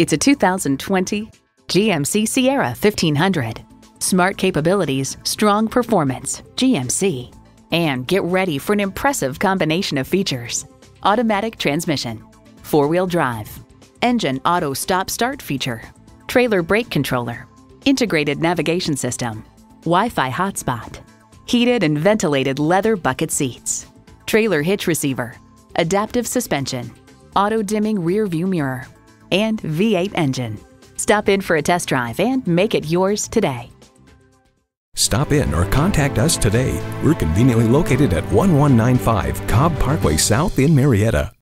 It's a 2020 GMC Sierra 1500. Smart capabilities, strong performance, GMC. And get ready for an impressive combination of features. Automatic transmission, four-wheel drive, engine auto stop-start feature, trailer brake controller, integrated navigation system, Wi-Fi hotspot, heated and ventilated leather bucket seats, trailer hitch receiver, adaptive suspension, auto-dimming rear-view mirror, and V8 engine. Stop in for a test drive and make it yours today. Stop in or contact us today. We're conveniently located at 1195 Cobb Parkway South in Marietta.